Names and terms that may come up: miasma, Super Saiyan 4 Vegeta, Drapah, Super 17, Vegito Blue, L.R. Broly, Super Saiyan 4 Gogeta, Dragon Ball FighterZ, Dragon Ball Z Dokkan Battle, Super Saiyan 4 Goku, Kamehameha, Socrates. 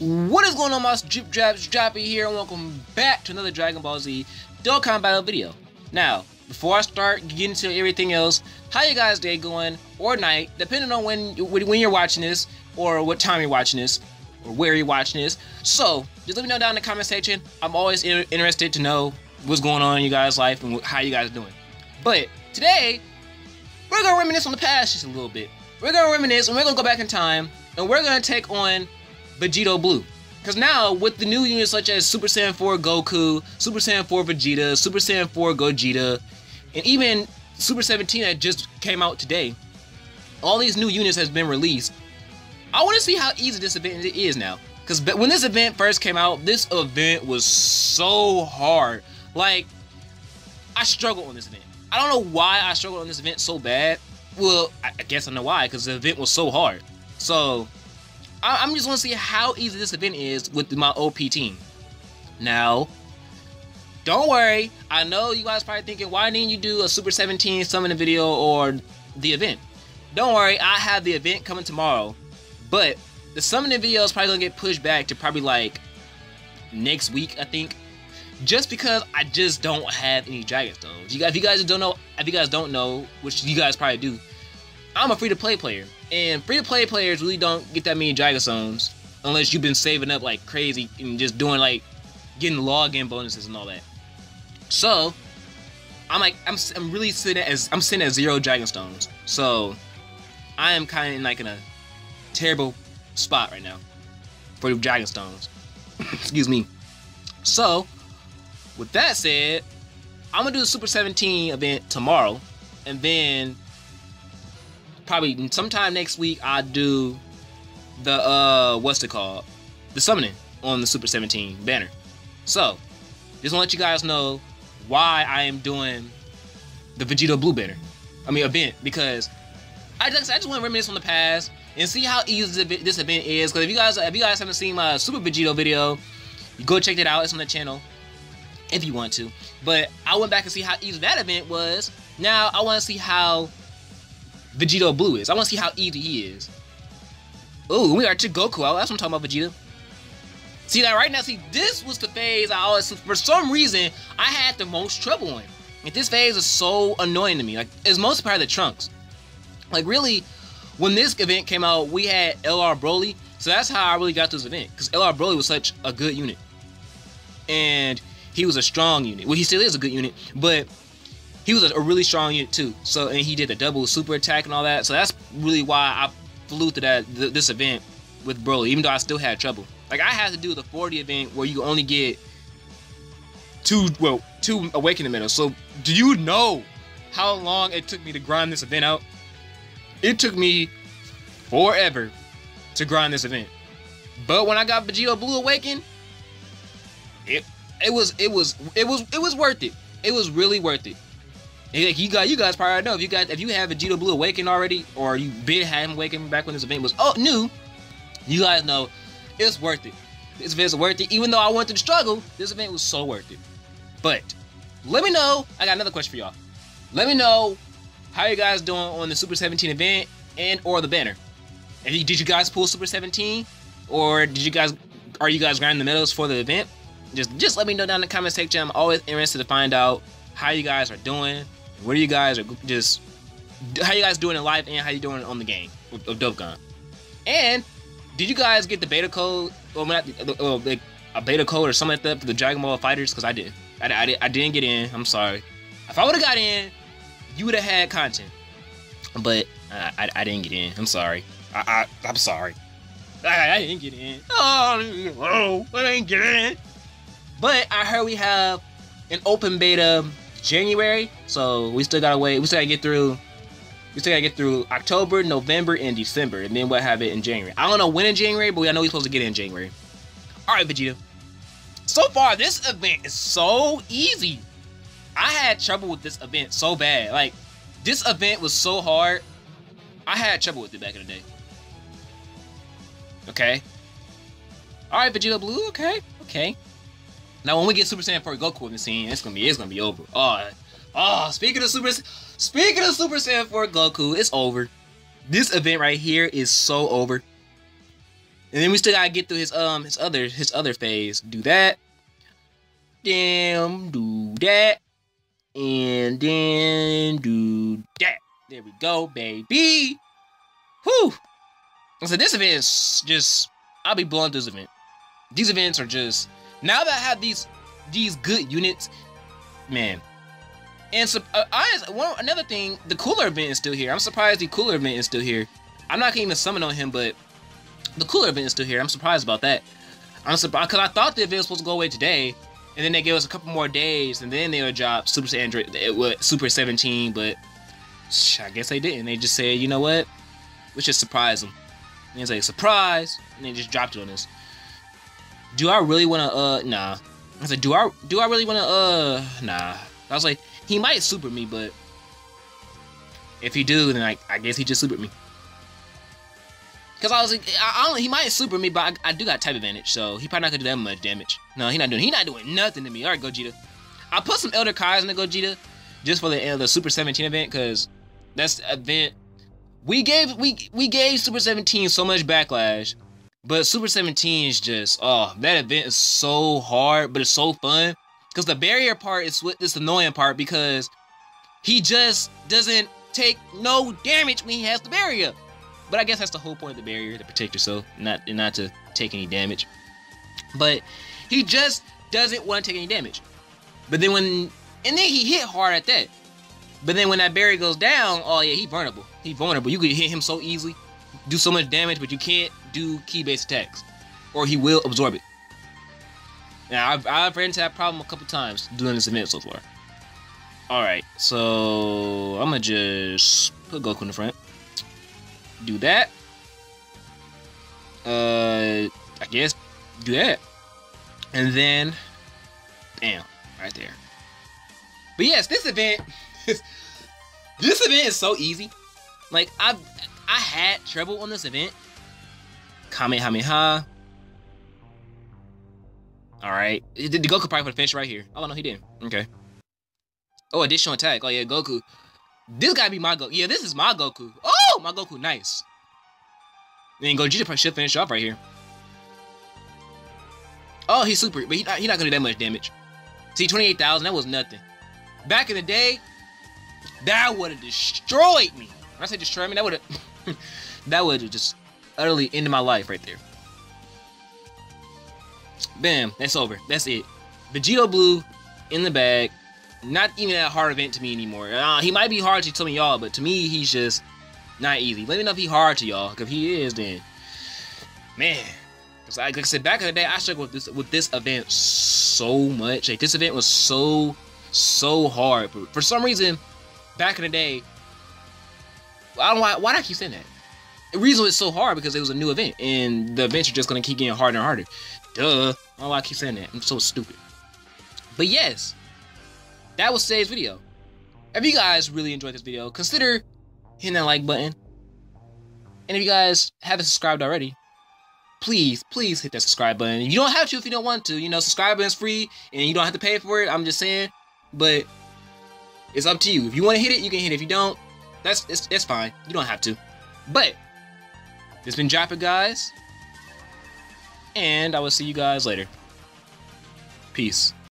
What is going on, my Drip Draps? Drapah here, and welcome back to another Dragon Ball Z Dokkan Battle video. Now, before I start getting to everything else, how you guys' day going, or night, depending on when you're watching this, or what time you're watching this, or where you're watching this. So, just let me know down in the comment section. I'm always interested to know what's going on in you guys' life and how you guys are doing. But today, we're gonna reminisce on the past just a little bit. We're gonna reminisce, and we're gonna go back in time, and we're gonna take on Vegito Blue. Because now, with the new units such as Super Saiyan 4 Goku, Super Saiyan 4 Vegeta, Super Saiyan 4 Gogeta, and even Super 17 that just came out today, all these new units has been released. I want to see how easy this event is now. Because when this event first came out, this event was so hard. Like, I struggled on this event. I don't know why I struggled on this event so bad. Well, I guess I know why, because the event was so hard. So, I'm just want to see how easy this event is with my OP team. Now, don't worry. I know you guys probably thinking, why didn't you do a Super 17 summoning video or the event? Don't worry, I have the event coming tomorrow. But the summoning video is probably going to get pushed back to probably like next week, I think. Just because I just don't have any Dragon Stones. If you guys don't know, which you guys probably do, I'm a free-to-play player. And free-to-play players really don't get that many Dragon Stones unless you've been saving up like crazy and just doing like getting login bonuses and all that. So I'm sitting at 0 Dragon Stones. So I am kind of in a terrible spot right now for Dragon Stones. Excuse me. So with that said, I'm gonna do the Super 17 event tomorrow, and then probably sometime next week I'll do the the summoning on the Super 17 banner. So just want to let you guys know why I am doing the Vegito Blue banner, event, because I just want to reminisce on the past and see how easy this event is. Because if you guys haven't seen my Super Vegito video, you go check it out. It's on the channel if you want to. But I went back and see how easy that event was. Now I want to see how Vegito Blue is. I want to see how easy he is. Ooh, we are to Goku out. That's what I'm talking about, Vegeta. See that right now? See, this was the phase I always, for some reason, I had the most trouble in. Like, this phase is so annoying to me. Like, it's mostly part of the Trunks. Like, really, when this event came out, we had L.R. Broly. So that's how I really got this event. Because L.R. Broly was such a good unit. And he was a strong unit. Well, he still is a good unit. But he was a really strong unit too, and he did a double super attack and all that. So that's really why I flew through this event with Broly, even though I still had trouble. Like, I had to do the 40 event where you only get two awakening medals. So do you know how long it took me to grind this event out? It took me forever to grind this event. But when I got Vegito Blue Awaken, it was worth it. It was really worth it. Like, you guys probably know, if you have Vegito Blue Awakened already, or you did have him awaken back when this event was new, you guys know it's worth it. This event's worth it. Even though I went through the struggle, this event was so worth it. But let me know. I got another question for y'all. Let me know how you guys doing on the Super 17 event and or the banner. Did you guys pull Super 17, or are you guys grinding the medals for the event? Just let me know down in the comment section. I'm always interested to find out how you guys are doing. What are you guys how you guys doing in life, and how you doing on the game of Dokkan? And did you guys get the beta code, or like a beta code or something like that for the Dragon Ball FighterZ? Because I did. I didn't get in. I'm sorry. If I would have got in, you would have had content. But I didn't get in. I'm sorry. I'm sorry. I didn't get in. Oh, I didn't get in. But I heard we have an open beta January, so we still gotta wait. We still gotta get through October, November, and December, and then we'll have it in January. I don't know when in January, but I know we're supposed to get it in January. All right, Vegeta. So far, this event is so easy. I had trouble with this event so bad. Like, this event was so hard. I had trouble with it back in the day. Okay. All right, Vegeta Blue. Okay. Okay. Now when we get Super Saiyan 4 Goku in the scene, it's gonna be over. Oh, speaking of Super Saiyan 4 Goku, it's over. This event right here is so over. And then we still gotta get through his other phase. Do that. Then do that. And then do that. There we go, baby. Whew. So this event is just, I'll be blunt, this event. These events are just, now that I have these good units, man. And so, another thing, the cooler event is still here. I'm surprised the cooler event is still here. I'm not gonna even summon on him, but the cooler event is still here. I'm surprised about that. I'm surprised because I thought the event was supposed to go away today, and then they gave us a couple more days, and then they would drop Super Saiyan, it was Super 17, but I guess they didn't. They just said, you know what? Let's just surprise them. And it's like surprise, and they just dropped it on us. Do I really wanna? Nah. I was like, do I really wanna? Nah. I was like, he might super me, but if he do, then I guess he just supered me. Cause I was like, he might super me, but I do got type advantage, so he probably not gonna do that much damage. No, he not doing nothing to me. All right, Gogeta. I put some Elder Kai's in the Gogeta just for the Super 17 event, cause that's the event. We gave Super 17 so much backlash, but Super 17 is just, oh, that event is so hard, but it's so fun. Because the barrier part is what this annoying part, because he just doesn't take no damage when he has the barrier. But I guess that's the whole point of the barrier, to protect yourself, not to take any damage. But he just doesn't want to take any damage. But then and then he hit hard at that. But then when that barrier goes down, oh yeah, he's vulnerable. He's vulnerable. You could hit him so easily, do so much damage, but you can't do key-based attacks, or he will absorb it. Now I've ran into that problem a couple times doing this event so far. All right, so I'm gonna just put Goku in the front. Do that. I guess do that, and then, bam, right there. But yes, this event. This event is so easy. Like I had trouble on this event. Kamehameha. All right, the Goku probably would finish right here. Oh no, he didn't. Okay. Oh, additional attack. Oh yeah, Goku. This gotta be my Goku. Yeah, this is my Goku. Oh, my Goku, nice. Then Gogeta probably should finish off right here. Oh, he's super, but he's not gonna do that much damage. See, 28,000. That was nothing. Back in the day, that would have destroyed me. When I say destroy me, that would have just utterly ended my life right there. Bam, that's over. That's it. Vegito Blue in the bag. Not even that hard event to me anymore. He might be hard to some of y'all, but to me, he's just not easy. Let me know if he's hard to y'all, because if he is, then, man. Because like I said, back in the day, I struggled with this event so much. Like, this event was so hard. But for some reason, back in the day, I don't know why do I keep saying that? The reason it's so hard because it was a new event, and the events are just gonna keep getting harder and harder. Duh. I don't know why I keep saying that. I'm so stupid. But yes, that was today's video. If you guys really enjoyed this video, consider hitting that like button. And if you guys haven't subscribed already, please hit that subscribe button. You don't have to if you don't want to. You know, subscribe button's free, and you don't have to pay for it. I'm just saying. But it's up to you. If you want to hit it, you can hit it. If you don't, that's fine. You don't have to. But it's been Drapah, guys, and I will see you guys later. Peace.